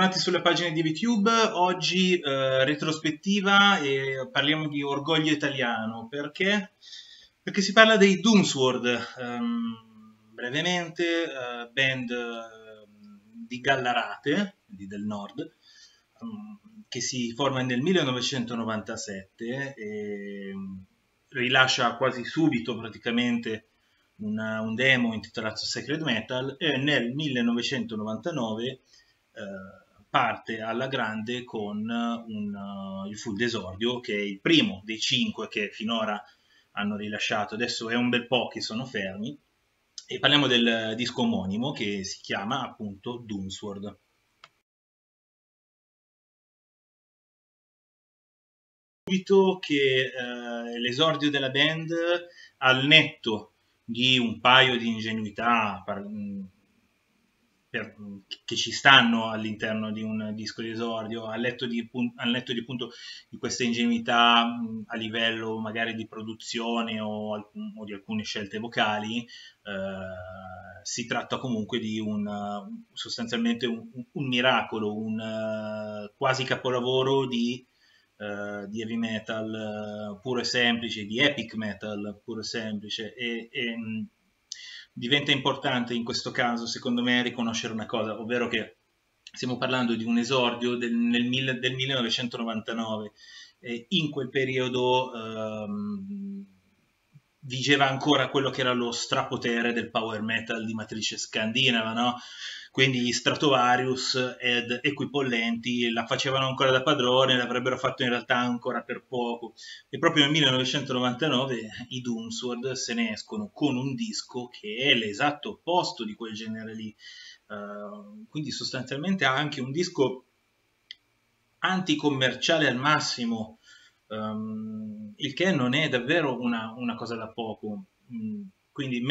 Bentornati sulle pagine di YouTube. Oggi retrospettiva e parliamo di orgoglio italiano. Perché? Perché si parla dei Doomsword, brevemente band di Gallarate, del nord, che si forma nel 1997 e rilascia quasi subito praticamente un demo intitolato Sacred Metal e nel 1999 parte alla grande con il full d'esordio, che è il primo dei 5 che finora hanno rilasciato. Adesso è un bel po' che sono fermi, e parliamo del disco omonimo che si chiama appunto Doomsword. Subito che l'esordio della band, al netto di un paio di ingenuità che ci stanno all'interno di un disco di esordio, al netto di appunto di questa ingenuità a livello magari di produzione o di alcune scelte vocali, si tratta comunque di sostanzialmente un miracolo, un quasi capolavoro di heavy metal puro e semplice, di epic metal puro e semplice, e diventa importante in questo caso, secondo me, riconoscere una cosa, ovvero che stiamo parlando di un esordio del 1999, e in quel periodo vigeva ancora quello che era lo strapotere del power metal di matrice scandinava, no? Quindi gli Stratovarius ed equipollenti la facevano ancora da padrone, l'avrebbero fatto in realtà ancora per poco. E proprio nel 1999 i Doomsword se ne escono con un disco che è l'esatto opposto di quel genere lì. Quindi sostanzialmente ha anche un disco anticommerciale al massimo, il che non è davvero una cosa da poco. Quindi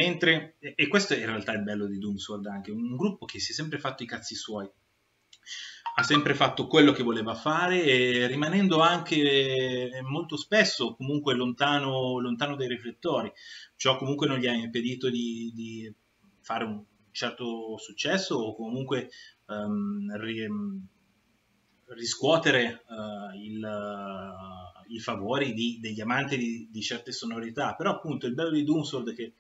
e questo è in realtà il bello di Doomsword, anche un gruppo che si è sempre fatto i cazzi suoi, ha sempre fatto quello che voleva fare, e rimanendo anche molto spesso comunque lontano dai riflettori. Ciò comunque non gli ha impedito di fare un certo successo, o comunque riscuotere i favori degli amanti di certe sonorità. Però appunto il bello di Doomsword è che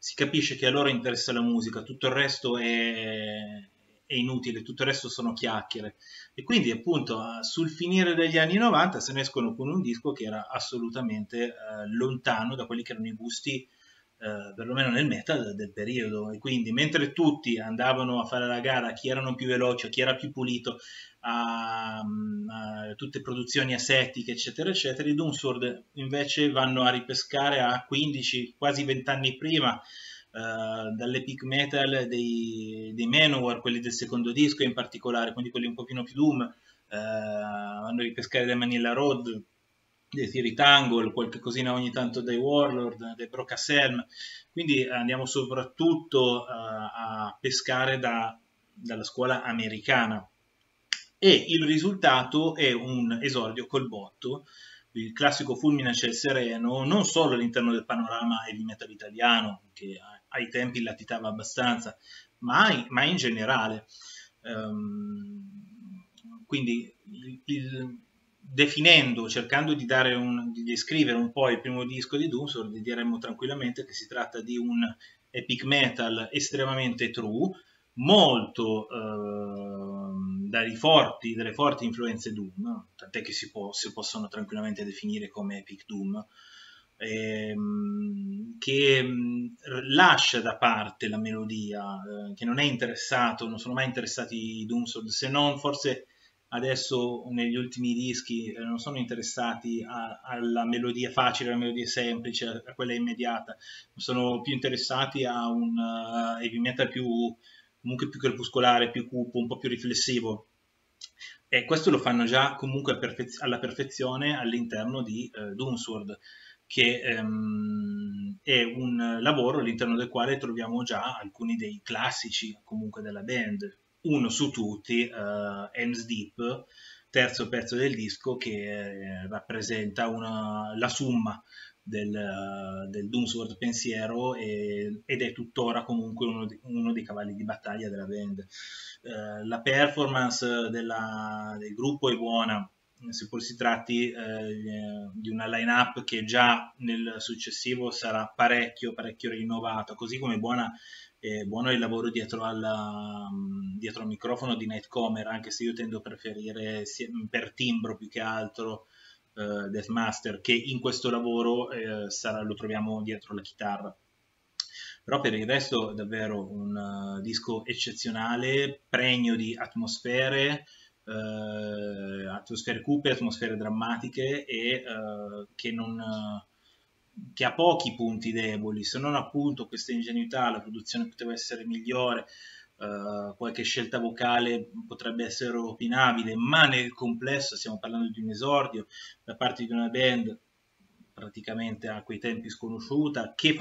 si capisce che a loro interessa la musica, tutto il resto è inutile, tutto il resto sono chiacchiere. E quindi appunto sul finire degli anni 90 se ne escono con un disco che era assolutamente lontano da quelli che erano i gusti, perlomeno nel metal del periodo. E quindi mentre tutti andavano a fare la gara, chi erano più veloci, chi era più pulito, a tutte produzioni asettiche eccetera eccetera, i Doomsword invece vanno a ripescare a 15, quasi 20 anni prima, dall'epic metal dei Manowar, quelli del secondo disco in particolare, quindi quelli un pochino più doom, vanno a ripescare da Manilla Road, dei Cirith Ungol, qualche cosina ogni tanto dai Warlord, dai Brocaselm. Quindi andiamo soprattutto a pescare dalla scuola americana, e il risultato è un esordio col botto, il classico fulmine a ciel sereno, non solo all'interno del panorama heavy metal italiano, che ai tempi latitava abbastanza, ma in generale. Quindi cercando di descrivere un po' il primo disco di Doomsword, diremmo tranquillamente che si tratta di un epic metal estremamente true, molto delle forti influenze Doom, tant'è che si possono tranquillamente definire come Epic Doom, che lascia da parte la melodia, che non sono mai interessati i Doomsword, se non forse adesso negli ultimi dischi, non sono interessati alla melodia facile, alla melodia semplice, a quella immediata, sono più interessati a un heavy metal comunque più crepuscolare, più cupo, un po' più riflessivo. E questo lo fanno già comunque alla perfezione all'interno di Doomsword, che è un lavoro all'interno del quale troviamo già alcuni dei classici comunque della band. Uno su tutti, Hands Deep, terzo pezzo del disco, che rappresenta la summa del Doomsword pensiero, ed è tuttora comunque uno dei cavalli di battaglia della band. La performance del gruppo è buona, seppur si tratti di una line-up che già nel successivo sarà parecchio rinnovata, così come buono il lavoro dietro al microfono di Nightcomer, anche se io tendo a preferire per timbro più che altro Deathmaster, che in questo lavoro lo troviamo dietro la chitarra. Però per il resto è davvero un disco eccezionale, pregno di atmosfere, atmosfere cupe, atmosfere drammatiche, e che ha pochi punti deboli, se non appunto questa ingenuità. La produzione poteva essere migliore, qualche scelta vocale potrebbe essere opinabile, ma nel complesso stiamo parlando di un esordio da parte di una band praticamente a quei tempi sconosciuta, che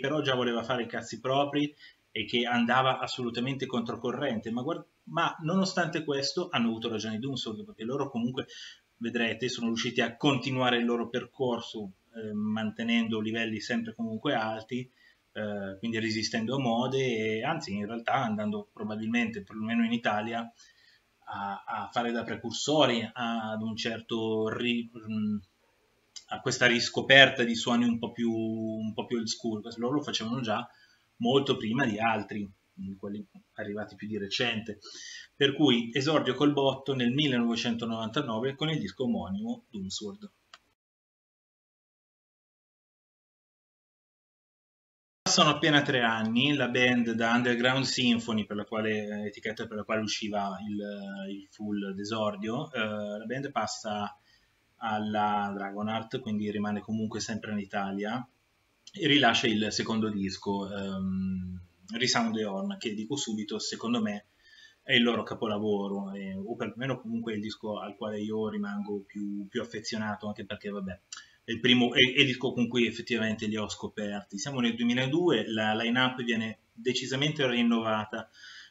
però già voleva fare i cazzi propri e che andava assolutamente controcorrente, ma nonostante questo hanno avuto ragione di Doomsword, perché loro comunque, vedrete, sono riusciti a continuare il loro percorso mantenendo livelli sempre comunque alti, quindi resistendo a mode, e anzi in realtà andando probabilmente, perlomeno in Italia, a fare da precursori ad un certo a questa riscoperta di suoni un po' più old school. Loro lo facevano già molto prima di altri, quelli arrivati più di recente. Per cui esordio col botto nel 1999 con il disco omonimo Doomsword. Passano appena 3 anni, la band da Underground Symphony, etichetta per la quale usciva il full d'esordio, la band passa alla Dragonheart, quindi rimane comunque sempre in Italia, e rilascia il secondo disco, Resound the Horn, che dico subito, secondo me è il loro capolavoro, o perlomeno comunque il disco al quale io rimango più affezionato, anche perché vabbè, è il primo è il disco con cui effettivamente li ho scoperti. Siamo nel 2002, la line-up viene decisamente rinnovata,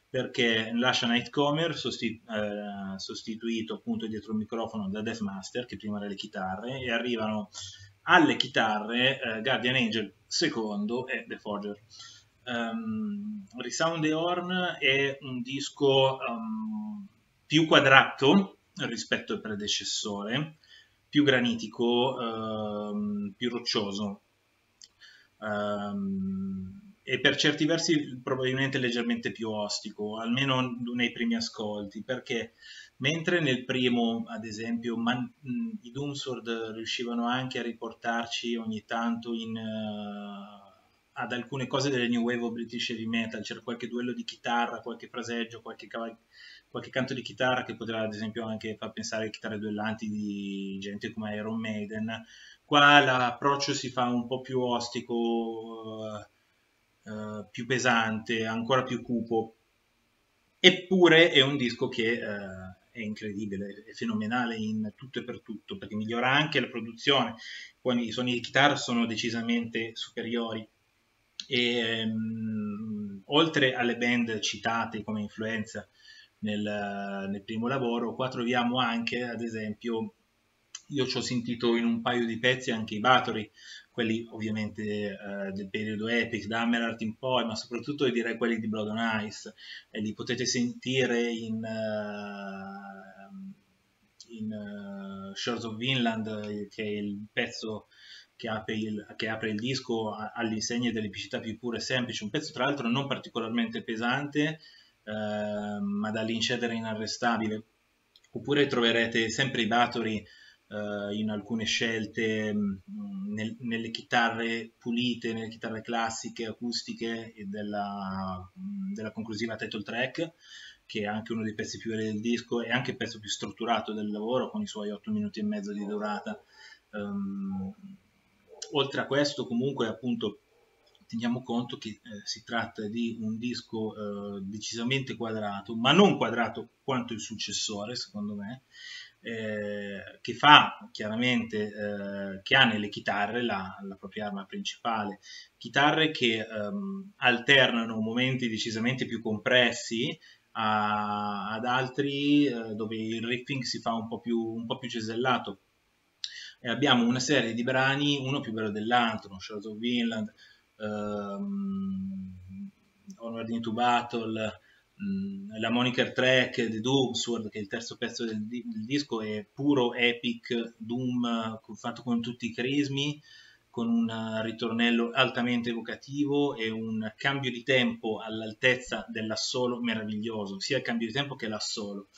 perché lascia Nightcomer, sostituito appunto dietro il microfono da Deathmaster, che prima era le chitarre, e arrivano alle chitarre Guardian Angel secondo e The Forger. Resound the Horn è un disco più quadrato rispetto al predecessore, più granitico, più roccioso, e per certi versi probabilmente leggermente più ostico, almeno nei primi ascolti, perché mentre nel primo, ad esempio, i Doomsword riuscivano anche a riportarci ogni tanto ad alcune cose delle New Wave o British Heavy Metal, c'era qualche duello di chitarra, qualche fraseggio, qualche canto di chitarra che poteva ad esempio anche far pensare a chitarre duellanti di gente come Iron Maiden. Qua l'approccio si fa un po' più ostico, più pesante, ancora più cupo, eppure è un disco che è incredibile, è fenomenale in tutto e per tutto, perché migliora anche la produzione, poi i suoni di chitarra sono decisamente superiori, e oltre alle band citate come influenza nel primo lavoro, qua troviamo anche, ad esempio, io ci ho sentito in un paio di pezzi anche i Bathory, quelli ovviamente del periodo epic, da Hammerheart in poi, ma soprattutto io direi quelli di Blood on Ice, e li potete sentire in Shores of Vinland, che è il pezzo che apre il disco, all'insegna dell'epicità più pura e semplice, un pezzo tra l'altro non particolarmente pesante, ma dall'incedere inarrestabile. Oppure troverete sempre i Bathory in alcune scelte nelle chitarre pulite, nelle chitarre classiche, acustiche, e della conclusiva title track, che è anche uno dei pezzi più veri del disco, e anche il pezzo più strutturato del lavoro, con i suoi 8 minuti e mezzo di durata. Oltre a questo, comunque, appunto, teniamo conto che si tratta di un disco decisamente quadrato, ma non quadrato quanto il successore, secondo me, che fa chiaramente, che ha nelle chitarre la propria arma principale, chitarre che alternano momenti decisamente più compressi ad altri dove il riffing si fa un po' più cesellato. e abbiamo una serie di brani, uno più bello dell'altro, Shores of Vinland, Onward to Battle, la moniker track di Doomsword, che è il terzo pezzo del disco, è puro epic doom fatto con tutti i crismi, con un ritornello altamente evocativo e un cambio di tempo all'altezza dell'assolo meraviglioso, sia il cambio di tempo che l'assolo,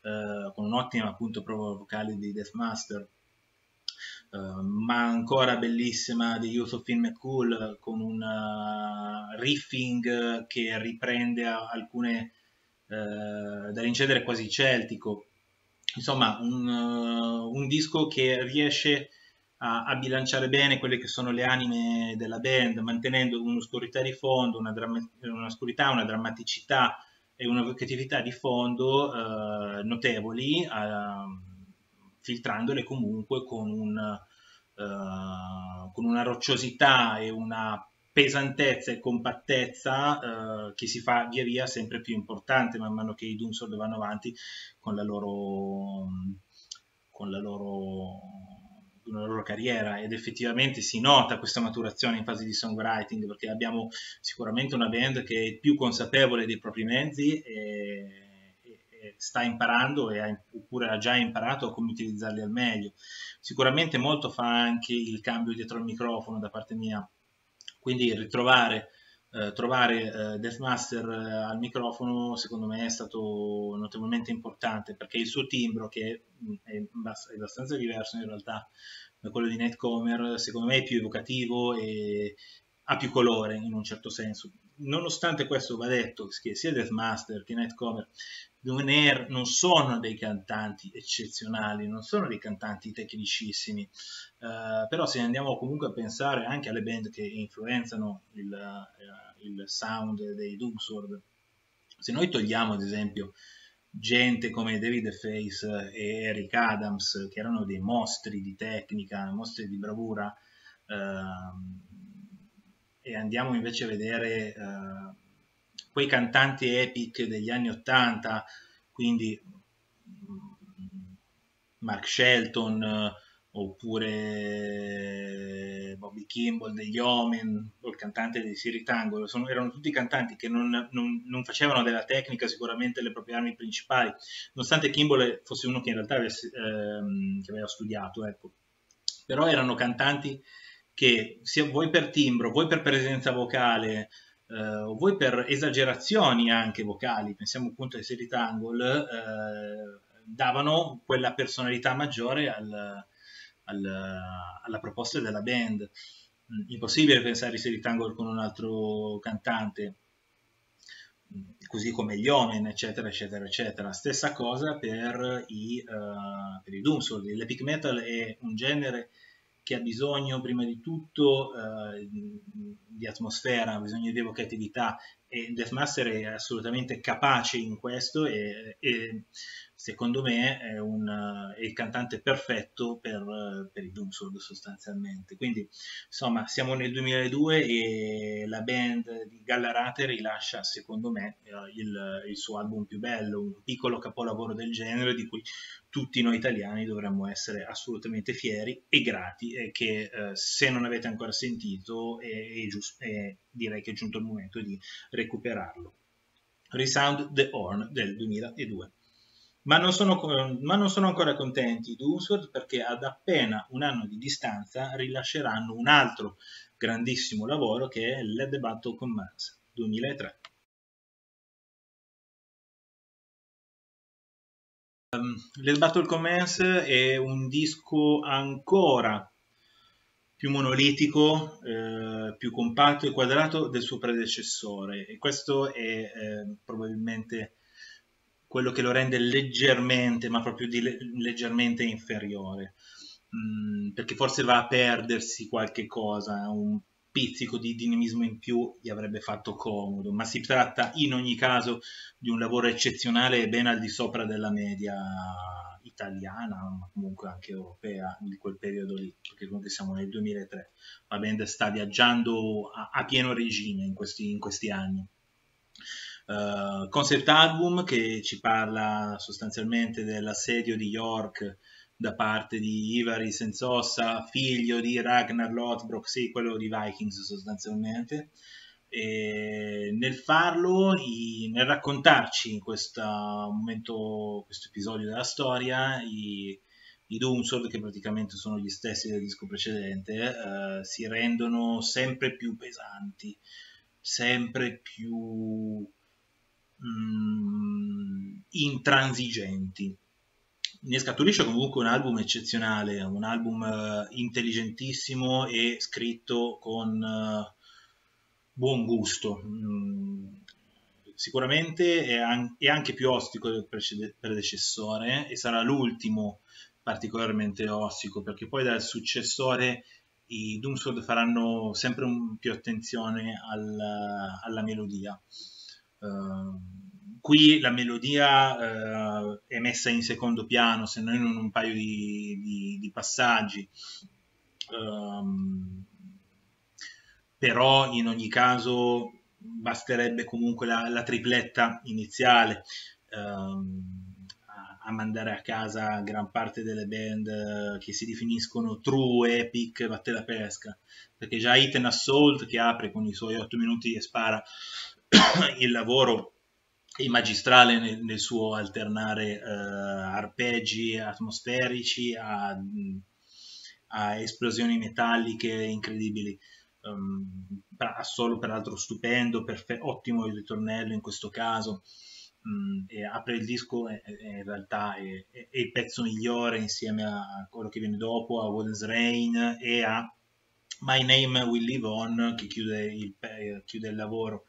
con un'ottima appunto prova vocale di Deathmaster, ma ancora bellissima di Youth of Finn McCool, con un riffing che riprende alcune dall'incedere quasi celtico, insomma un disco che riesce a bilanciare bene quelle che sono le anime della band, mantenendo un'oscurità di fondo, una drammaticità e una vocatività di fondo notevoli, filtrandole comunque con una rocciosità e una pesantezza e compattezza che si fa via via sempre più importante man mano che i Doomsword vanno avanti con la loro carriera, ed effettivamente si nota questa maturazione in fase di songwriting, perché abbiamo sicuramente una band che è più consapevole dei propri mezzi e sta imparando oppure ha già imparato a come utilizzarli al meglio. Sicuramente molto fa anche il cambio dietro al microfono da parte mia, quindi trovare Deathmaster al microfono secondo me è stato notevolmente importante, perché il suo timbro, che è abbastanza diverso in realtà da quello di Nightcomer, secondo me è più evocativo e ha più colore in un certo senso. Nonostante questo va detto che sia Deathmaster che Nightcomer non sono dei cantanti eccezionali, non sono dei cantanti tecnicissimi, però se andiamo comunque a pensare anche alle band che influenzano il sound dei Doomsword, se noi togliamo ad esempio gente come David Face e Eric Adams, che erano dei mostri di tecnica, mostri di bravura, e andiamo invece a vedere quei cantanti epic degli anni 80, quindi Mark Shelton, oppure Bobby Kimball degli Omen, o il cantante di Cirith Ungol, erano tutti cantanti che non facevano della tecnica sicuramente le proprie armi principali, nonostante Kimball fosse uno che in realtà che aveva studiato, ecco. Però erano cantanti che sia voi per timbro, voi per presenza vocale, voi per esagerazioni anche vocali, pensiamo appunto ai Cirith Ungol, davano quella personalità maggiore alla proposta della band. Impossibile pensare ai Cirith Ungol con un altro cantante, così come gli Omen, eccetera, eccetera, eccetera. Stessa cosa per i Doomsword. L'epic metal è un genere che ha bisogno prima di tutto di atmosfera, ha bisogno di evocatività, e Deathmaster è assolutamente capace in questo e secondo me è il cantante perfetto per i Doomsword sostanzialmente. Quindi insomma siamo nel 2002 e la band di Gallarate rilascia secondo me il suo album più bello, un piccolo capolavoro del genere di cui tutti noi italiani dovremmo essere assolutamente fieri e grati, e che se non avete ancora sentito direi che è giunto il momento di recuperarlo. Resound the Horn del 2002. Ma non sono ancora contenti i Doomsword, perché ad appena un anno di distanza rilasceranno un altro grandissimo lavoro, che è Let Battle Commence 2003. Let Battle Commence è un disco ancora più monolitico, più compatto e quadrato del suo predecessore, e questo è probabilmente quello che lo rende leggermente, ma proprio leggermente inferiore, perché forse va a perdersi qualche cosa, un pizzico di dinamismo in più gli avrebbe fatto comodo, ma si tratta in ogni caso di un lavoro eccezionale e ben al di sopra della media italiana, ma comunque anche europea di quel periodo lì, perché comunque siamo nel 2003, la band sta viaggiando a pieno regime in questi anni. Concept album che ci parla sostanzialmente dell'assedio di York da parte di Ivar Senzossa, figlio di Ragnar Lothbrock, sì, quello di Vikings sostanzialmente. E nel farlo, nel raccontarci in questo momento, questo episodio della storia, i Doomsword, che praticamente sono gli stessi del disco precedente, si rendono sempre più pesanti, sempre più intransigenti. Ne scaturisce comunque un album eccezionale, un album intelligentissimo e scritto con buon gusto. Sicuramente è anche più ostico del predecessore, e sarà l'ultimo particolarmente ostico, perché poi dal successore i Doomsword faranno sempre più attenzione alla melodia. Qui la melodia è messa in secondo piano, se non in un paio di passaggi. Però in ogni caso basterebbe comunque la tripletta iniziale a mandare a casa gran parte delle band che si definiscono true, epic, batte la pesca, perché già Hit and Assault, che apre con i suoi 8 minuti e spara il lavoro, il magistrale nel suo alternare arpeggi atmosferici a esplosioni metalliche incredibili. Solo peraltro stupendo, ottimo il ritornello in questo caso, e apre il disco, in realtà è il pezzo migliore insieme a quello che viene dopo, a Woden's Rain e a My Name Will Live On, che chiude il lavoro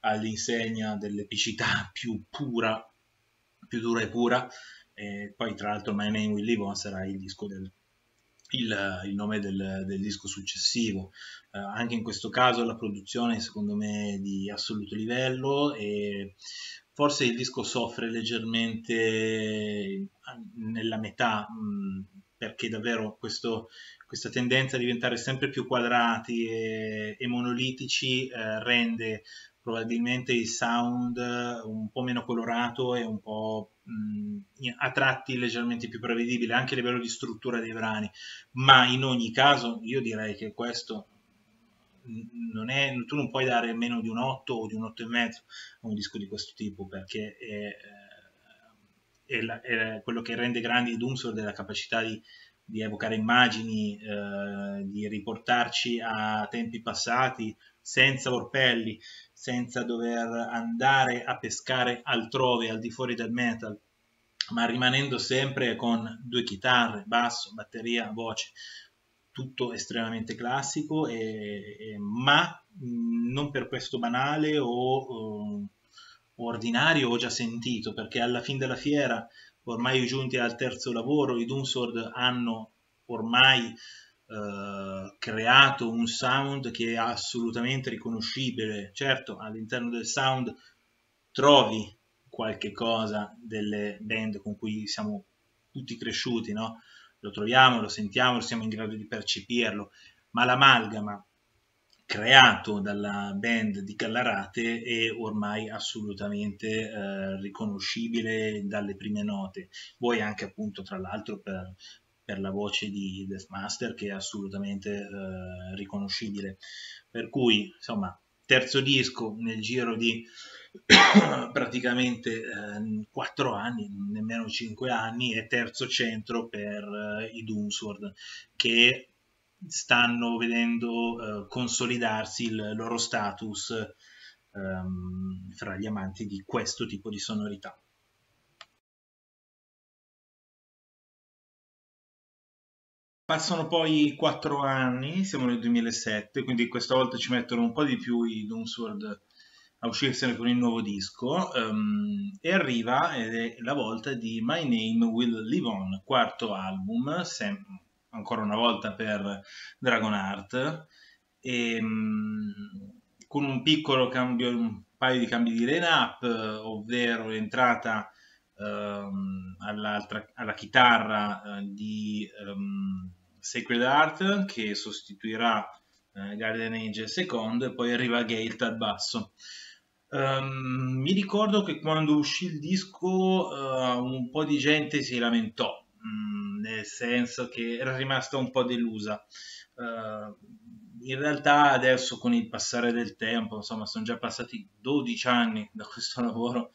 all'insegna dell'epicità più pura, più dura e pura. E poi tra l'altro My Name Will Live On sarà il disco il nome del disco successivo. Anche in questo caso la produzione secondo me è di assoluto livello, e forse il disco soffre leggermente nella metà, perché davvero questa tendenza a diventare sempre più quadrati e monolitici rende probabilmente il sound un po' meno colorato e un po' a tratti leggermente più prevedibile anche a livello di struttura dei brani. Ma in ogni caso io direi che questo non è, tu non puoi dare meno di un 8 o di un 8,5 a un disco di questo tipo, perché è quello che rende grandi i Doomsword, è la capacità di evocare immagini, di riportarci a tempi passati senza orpelli, senza dover andare a pescare altrove, al di fuori del metal, ma rimanendo sempre con due chitarre, basso, batteria, voce, tutto estremamente classico, ma non per questo banale o ordinario o già sentito, perché alla fin della fiera, ormai giunti al terzo lavoro, i Doomsword hanno ormai creato un sound che è assolutamente riconoscibile. Certo, all'interno del sound trovi qualche cosa delle band con cui siamo tutti cresciuti, no? Lo troviamo, lo sentiamo, siamo in grado di percepirlo, ma l'amalgama creato dalla band di Gallarate è ormai assolutamente riconoscibile dalle prime note. Voi anche appunto tra l'altro per la voce di Deathmaster, che è assolutamente riconoscibile. Per cui, insomma, terzo disco nel giro di praticamente 4 anni, nemmeno 5 anni, e terzo centro per i Doomsword, che stanno vedendo consolidarsi il loro status fra gli amanti di questo tipo di sonorità. Passano poi 4 anni, siamo nel 2007, quindi questa volta ci mettono un po' di più i Doomsword a uscirsene con il nuovo disco, e arriva ed è la volta di My Name Will Live On, quarto album, ancora una volta per Dragonheart, con un piccolo cambio, un paio di cambi di line-up, ovvero l'entrata alla chitarra di Sacred Heart, che sostituirà Guardian Angel secondo, e poi arriva Gate al basso. Mi ricordo che quando uscì il disco un po' di gente si lamentò nel senso che era rimasta un po' delusa. In realtà adesso, con il passare del tempo, insomma, sono già passati 12 anni da questo lavoro,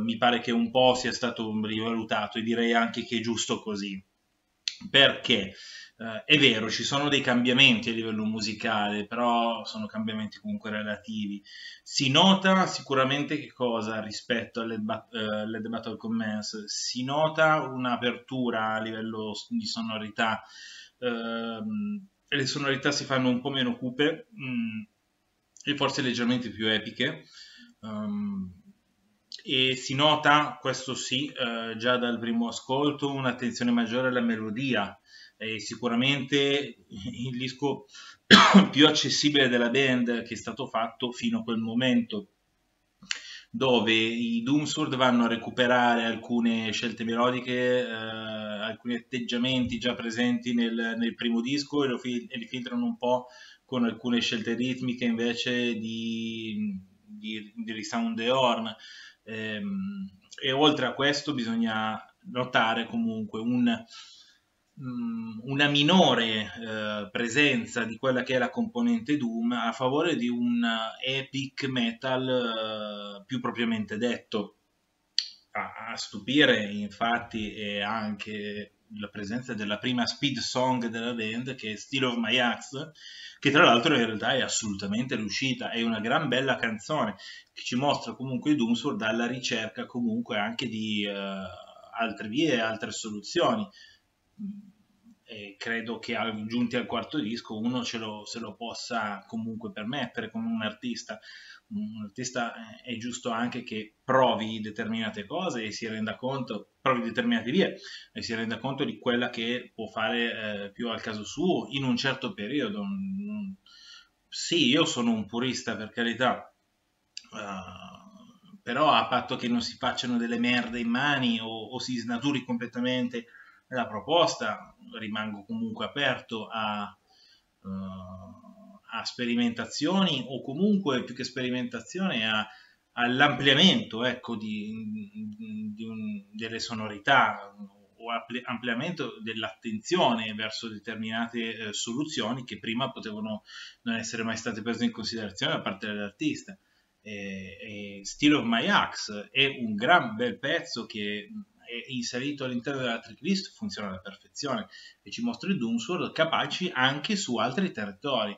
mi pare che un po' sia stato rivalutato, e direi anche che è giusto così, perché è vero, ci sono dei cambiamenti a livello musicale, però sono cambiamenti comunque relativi. Si nota sicuramente, che cosa rispetto a Let Battle Commence? Si nota un'apertura a livello di sonorità, le sonorità si fanno un po' meno cupe e forse leggermente più epiche, e si nota, questo sì, già dal primo ascolto, un'attenzione maggiore alla melodia. È sicuramente il disco più accessibile della band che è stato fatto fino a quel momento, dove i Doomsword vanno a recuperare alcune scelte melodiche, alcuni atteggiamenti già presenti nel primo disco, e li filtrano un po' con alcune scelte ritmiche invece di Resound the Horn. E oltre a questo bisogna notare comunque una minore presenza di quella che è la componente Doom, a favore di un epic metal più propriamente detto. A stupire infatti è anche la presenza della prima speed song della band, che è Steel of My Axe, che tra l'altro in realtà è assolutamente riuscita, è una gran bella canzone che ci mostra comunque i Doomsword alla ricerca comunque anche di altre vie, altre soluzioni. E credo che giunti al quarto disco uno se lo possa comunque permettere come un artista. Un artista è giusto anche che provi determinate cose e si renda conto, provi determinate vie e si renda conto di quella che può fare più al caso suo in un certo periodo. Sì, io sono un purista, per carità, però a patto che non si facciano delle merde in mani o si snaturi completamente la proposta, rimango comunque aperto a sperimentazioni, o comunque più che sperimentazione all'ampliamento, ecco, delle sonorità, o ampliamento dell'attenzione verso determinate soluzioni che prima potevano non essere mai state prese in considerazione da parte dell'artista. Steel of My Axe è un gran bel pezzo che, inserito all'interno della tracklist, funziona alla perfezione e ci mostra i Doomsword capaci anche su altri territori.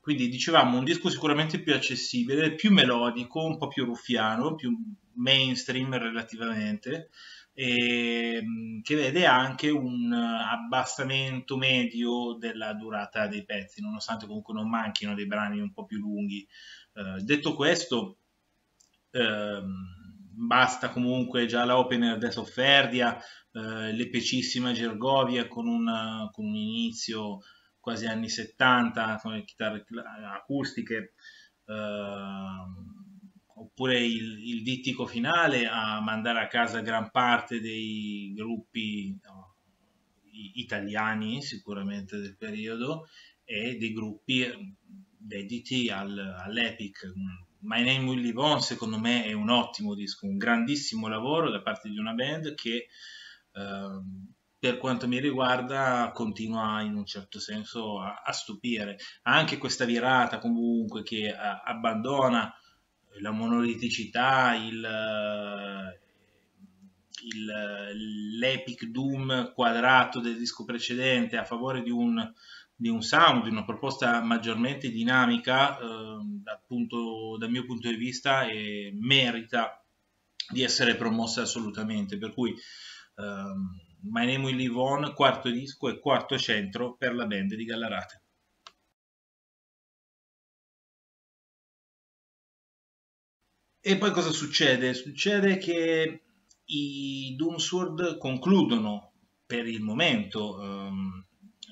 Quindi dicevamo, un disco sicuramente più accessibile, più melodico, un po' più ruffiano, più mainstream relativamente, e che vede anche un abbassamento medio della durata dei pezzi, nonostante comunque non manchino dei brani un po' più lunghi. Detto questo, basta comunque già la opener Death of Ferdia, l'epicissima Gergovia con un inizio quasi anni 70 con le chitarre acustiche, oppure il dittico finale a mandare a casa gran parte dei gruppi italiani sicuramente del periodo, e dei gruppi dediti all'epic. My Name Will Live On secondo me è un ottimo disco, un grandissimo lavoro da parte di una band che per quanto mi riguarda continua in un certo senso a stupire. Anche questa virata comunque che abbandona la monoliticità, l'epic doom quadrato del disco precedente, a favore di un sound, di una proposta maggiormente dinamica, dal mio punto di vista, e merita di essere promossa assolutamente. Per cui My Name Will Live On, quarto disco e quarto centro per la band di Gallarate. E poi cosa succede? Succede che i Doomsword concludono per il momento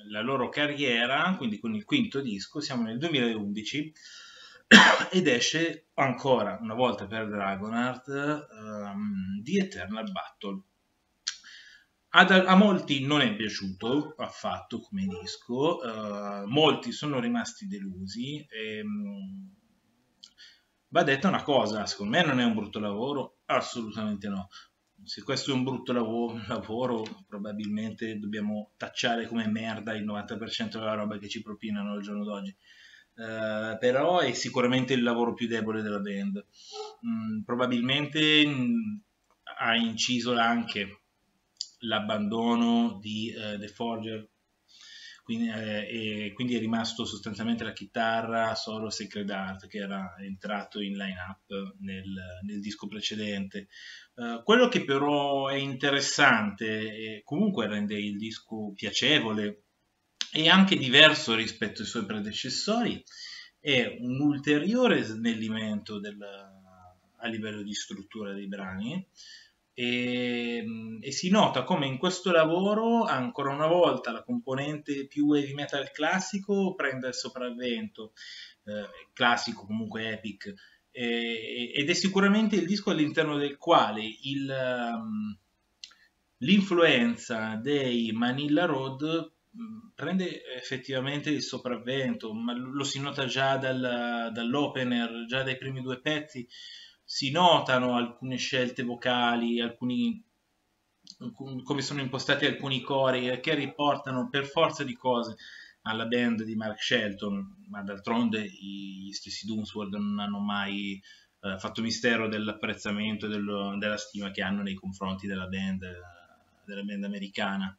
la loro carriera, quindi con il quinto disco siamo nel 2011 ed esce ancora una volta per Dragonheart The Eternal Battle. A molti non è piaciuto affatto come disco, molti sono rimasti delusi. Va detta una cosa, secondo me non è un brutto lavoro, assolutamente no, se questo è un brutto lavoro, probabilmente dobbiamo tacciare come merda il 90% della roba che ci propinano al giorno d'oggi. Però è sicuramente il lavoro più debole della band. Probabilmente ha inciso anche l'abbandono di The Forger, quindi, e quindi è rimasto sostanzialmente la chitarra solo Sacred Heart, che era entrato in line-up nel disco precedente. Quello che però è interessante, e comunque rende il disco piacevole e anche diverso rispetto ai suoi predecessori, è un ulteriore snellimento a livello di struttura dei brani, e si nota come in questo lavoro ancora una volta la componente più heavy metal classico prende il sopravvento, classico comunque epic, ed è sicuramente il disco all'interno del quale l'influenza dei Manilla Road prende effettivamente il sopravvento, ma lo si nota già dall'opener, già dai primi due pezzi si notano alcune scelte vocali, come sono impostati alcuni cori, che riportano per forza di cose alla band di Mark Shelton, ma d'altronde gli stessi Doomsword non hanno mai fatto mistero dell'apprezzamento e della stima che hanno nei confronti della band americana.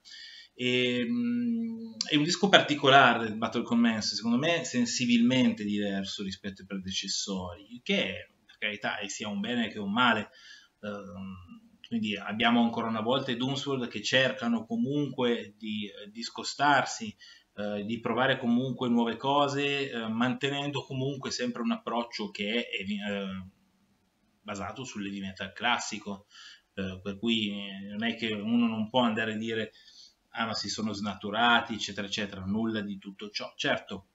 È un disco particolare, Battle Commence, secondo me sensibilmente diverso rispetto ai predecessori, che per carità è sia un bene che un male. Quindi abbiamo ancora una volta i Doomsword che cercano comunque di scostarsi, di provare comunque nuove cose, mantenendo comunque sempre un approccio che è basato sull'heavy metal classico, per cui non è che uno non può andare a dire ah, ma si sono snaturati, eccetera, eccetera, nulla di tutto ciò. Certo,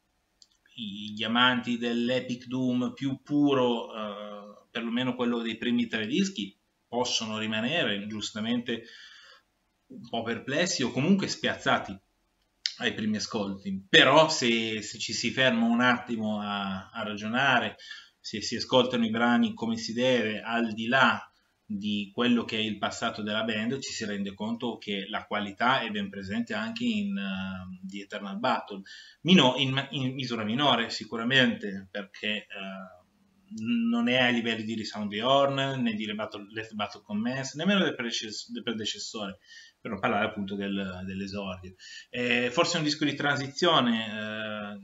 gli amanti dell'Epic Doom più puro, perlomeno quello dei primi tre dischi, possono rimanere giustamente un po' perplessi o comunque spiazzati ai primi ascolti. Però se ci si ferma un attimo a ragionare, se si ascoltano i brani come si deve, al di là di quello che è il passato della band, ci si rende conto che la qualità è ben presente anche in The Eternal Battle, in misura minore sicuramente, perché non è ai livelli di Resound the Horn, né di Let Battle Commence, nemmeno del predecessore, per non parlare appunto dell'esordio. Forse è un disco di transizione,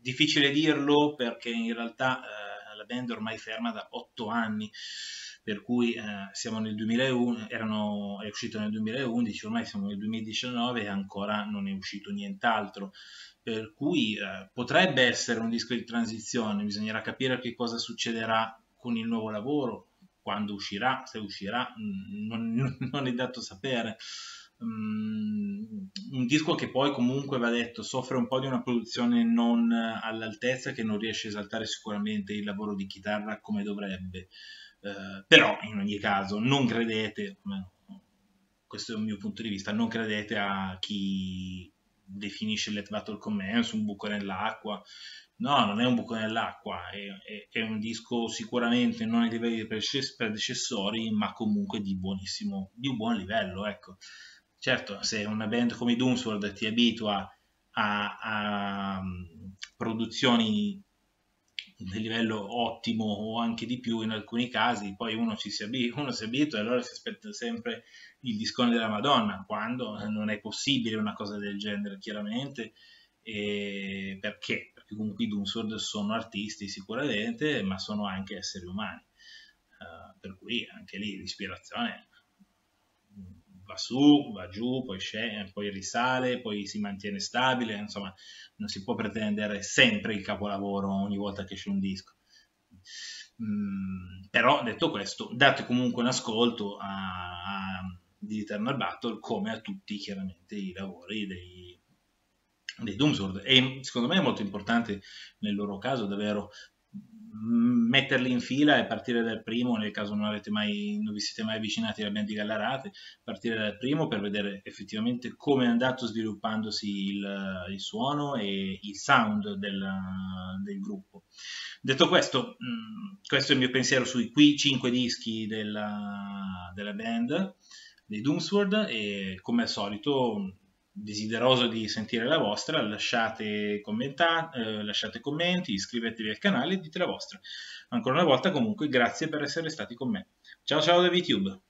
difficile dirlo perché in realtà la band è ormai ferma da 8 anni, per cui siamo nel 2001, è uscito nel 2011, ormai siamo nel 2019 e ancora non è uscito nient'altro, per cui potrebbe essere un disco di transizione, bisognerà capire che cosa succederà con il nuovo lavoro, quando uscirà, se uscirà, non è dato sapere. Un disco che poi comunque, va detto, soffre un po' di una produzione non all'altezza, che non riesce a esaltare sicuramente il lavoro di chitarra come dovrebbe. Però in ogni caso non credete, questo è il mio punto di vista, non credete a chi definisce Let Battle Commence un buco nell'acqua. No, non è un buco nell'acqua, è un disco sicuramente non ai livelli dei predecessori, ma comunque di un buon livello, ecco. Certo, se una band come i Doomsword ti abitua a produzioni di livello ottimo o anche di più in alcuni casi, poi uno si abitua e allora si aspetta sempre il discone della Madonna, quando non è possibile una cosa del genere, chiaramente. Perché? Perché comunque i Doomsword sono artisti sicuramente, ma sono anche esseri umani, per cui anche lì l'ispirazione va su, va giù, poi scende, poi risale, poi si mantiene stabile, insomma non si può pretendere sempre il capolavoro ogni volta che esce un disco. Però detto questo, date comunque un ascolto a The Eternal Battle come a tutti chiaramente i lavori dei Doomsword, e secondo me è molto importante nel loro caso davvero metterli in fila e partire dal primo, nel caso non vi siete mai avvicinati alla band di Gallarate, partire dal primo per vedere effettivamente come è andato sviluppandosi il suono e il sound del gruppo. Detto questo, questo è il mio pensiero sui qui 5 dischi della band dei Doomsword, e come al solito desideroso di sentire la vostra, lasciate commenti, iscrivetevi al canale e dite la vostra. Ancora una volta comunque grazie per essere stati con me. Ciao ciao da VTube!